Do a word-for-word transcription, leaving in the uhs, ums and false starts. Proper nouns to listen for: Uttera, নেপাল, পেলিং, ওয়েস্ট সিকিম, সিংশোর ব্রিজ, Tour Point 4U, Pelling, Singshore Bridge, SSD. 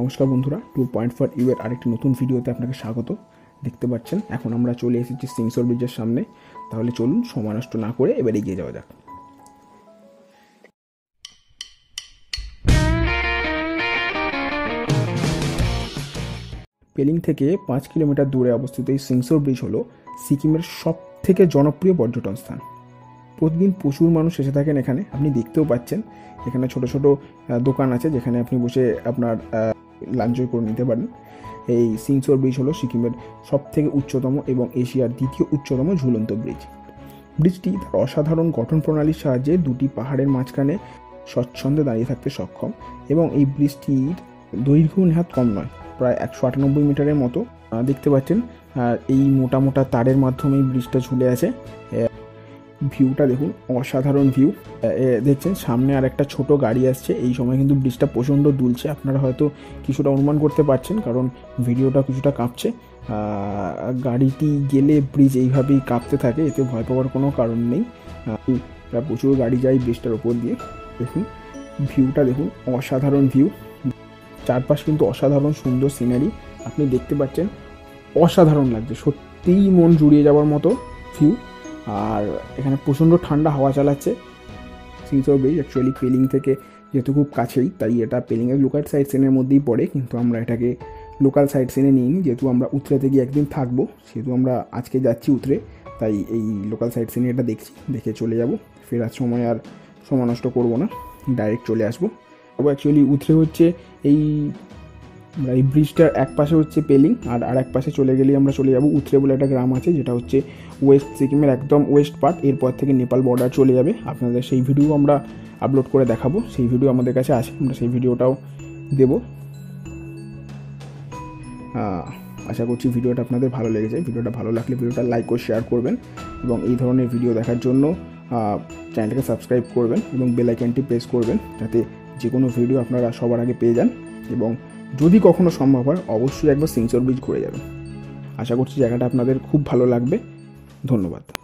नमस्कार बंधुरा tour point four इउ एर आरेकटी नतून भिडियोते आपनाके स्वागत। देखते पाच्छेन एखन आमरा चले एसेछि सिंगशोर ब्रिजेर सामने। ताहले चलुन समय नष्ट ना करे एबारे एगिये जाओया जाक। पेलिंग थेके पाँच किलोमीटर दूरे अवस्थित सिंगशोर ब्रिज हलो सिक्किमेर सबथेके जनप्रिय पर्यटन स्थान। प्रतिदिन प्रचुर मानुष एसे थाकेन एखाने। आपनि देखतेओ पाच्छेन एखाने छोटो छोटो दोकान आछे जेखाने आपनि बसे आपनार लांच करे निते पारेन। एई सिंगशोर ब्रिज हलो सिक्किमेर सबथेके उच्चतम एबं एशियार द्वितीय उच्चतम झुलंत ब्रिज। ब्रिजटी तार असाधारण गठन प्रणालीर साहाय्ये दुटी पाहाड़ेर माझखाने स्वच्छंदे दाड़िये थाकते सक्षम एबं एई ब्रिजटिर दैर्घ्य नेहात कम नय, प्राय एकशो आठानब्बई मीटारेर मतो। देखते पाच्छेन एई मोटा मोटा तारेर माध्यमेई ब्रिजटा झुले आछे। ভিউটা দেখুন, অসাধারণ ভিউ। দেখছেন সামনে আর একটা ছোট গাড়ি আসছে। এই সময় কিন্তু ব্রিজটা প্রচণ্ড দুলছে, আপনারা হয়তো কিছুটা অনুমান করতে পারছেন কারণ ভিডিওটা কিছুটা কাঁপছে। গাড়িটি গেলে ব্রিজ এইভাবেই কাঁপতে থাকে, এতে ভয় পাওয়ার কোনো কারণ নেই। প্রচুর গাড়ি যায় ব্রিজটার ওপর দিয়ে। দেখুন ভিউটা দেখুন, অসাধারণ ভিউ। চারপাশ কিন্তু অসাধারণ সুন্দর সিনারি আপনি দেখতে পাচ্ছেন, অসাধারণ লাগছে, সত্যিই মন জুড়িয়ে যাওয়ার মতো ভিউ। আর এখানে প্রচণ্ড ঠান্ডা হাওয়া চালাচ্ছে। সিংশোর ব্রিজ অ্যাকচুয়ালি পেলিং থেকে যেহেতু খুব কাছেই, তাই এটা পেলিংয়ের লোকাল সাইট সিনের মধ্যেই পড়ে, কিন্তু আমরা এটাকে লোকাল সাইট সিনে নিইনি। যেহেতু আমরা উত্তরেতে গিয়ে একদিন থাকবো, সেহেতু আমরা আজকে যাচ্ছি উত্তরে, তাই এই লোকাল সাইট সিনে এটা দেখছি, দেখে চলে যাব। ফেরার সময় আর সময় নষ্ট করবো না, ডাইরেক্ট চলে আসবো। তবে অ্যাকচুয়ালি উত্তরে হচ্ছে এই আমরা এই ব্রিজটার এক পাশে হচ্ছে পেলিং, আর আর এক পাশে চলে গেলেই আমরা চলে যাব উত্তরে বলে একটা গ্রাম আছে, যেটা হচ্ছে ওয়েস্ট সিকিমের একদম ওয়েস্ট পার্ট। এরপর থেকে নেপাল বর্ডার চলে যাবে। আপনাদের সেই ভিডিও আমরা আপলোড করে দেখাবো, সেই ভিডিও আমাদের কাছে আছে, আমরা সেই ভিডিওটাও দেব। আশা করছি ভিডিওটা আপনাদের ভালো লেগেছে। ভিডিওটা ভালো লাগলে ভিডিওটা লাইক ও শেয়ার করবেন, এবং এই ধরনের ভিডিও দেখার জন্য চ্যানেলটাকে সাবস্ক্রাইব করবেন এবং বেল আইকনটি প্রেস করবেন, যাতে যে কোনো ভিডিও আপনারা সবার আগে পেয়ে যান। এবং যদি কখনো সম্ভব হয় অবশ্যই একবার সিংশোর ব্রিজ ঘুরে যাবেন। আশা করছি জায়গাটা আপনাদের খুব ভালো লাগবে। ধন্যবাদ।